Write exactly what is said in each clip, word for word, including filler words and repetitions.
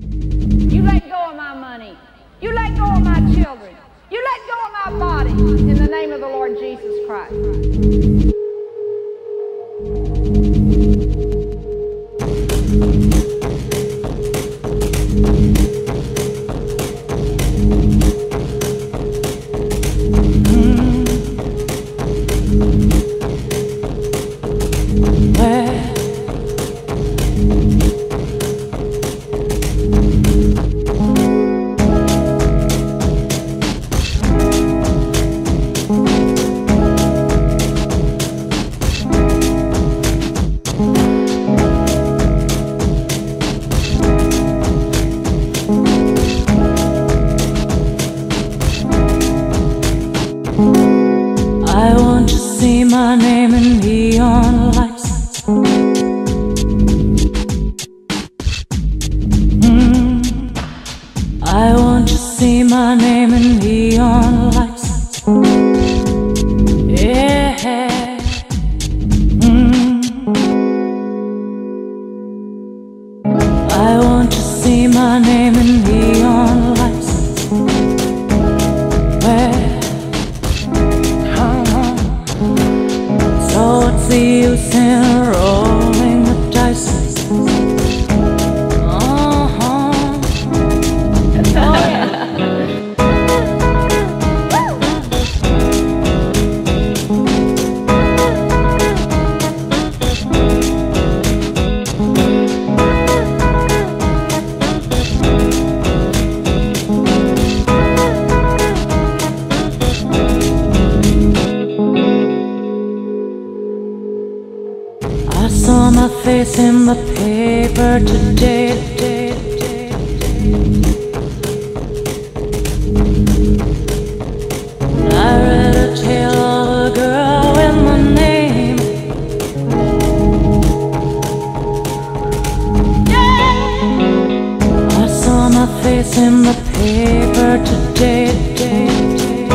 You let go of my money. You let go of my children. You let go of my body in the name of the Lord Jesus Christ. My name and be on lights. Mm. I want to see my name and be on lights. Yeah. Mm. I want to see my name and be on lights. Yeah. See you soon, rolling the dice. Uh-huh. I saw my face in the paper today, today, today, today. I read a tale of a girl with my name. Yeah. I saw my face in the paper today, today, today.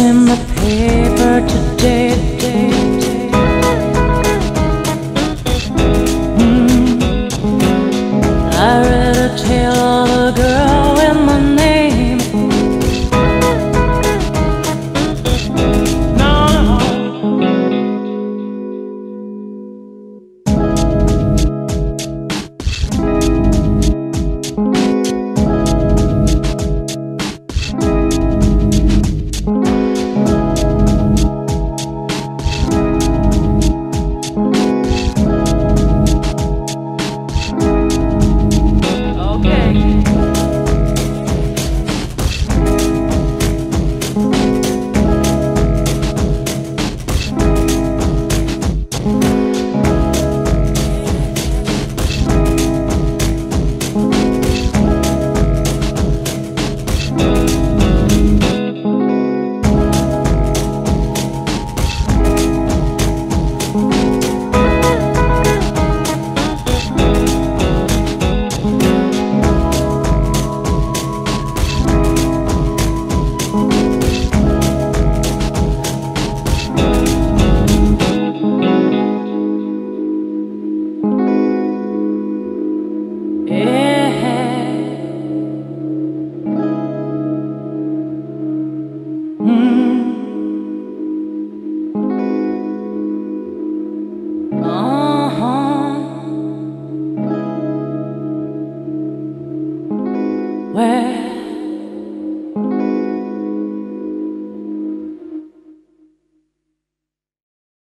In the paper today, today, today. Mm. I read a tale of a girl with my name. No, no. Thank you. where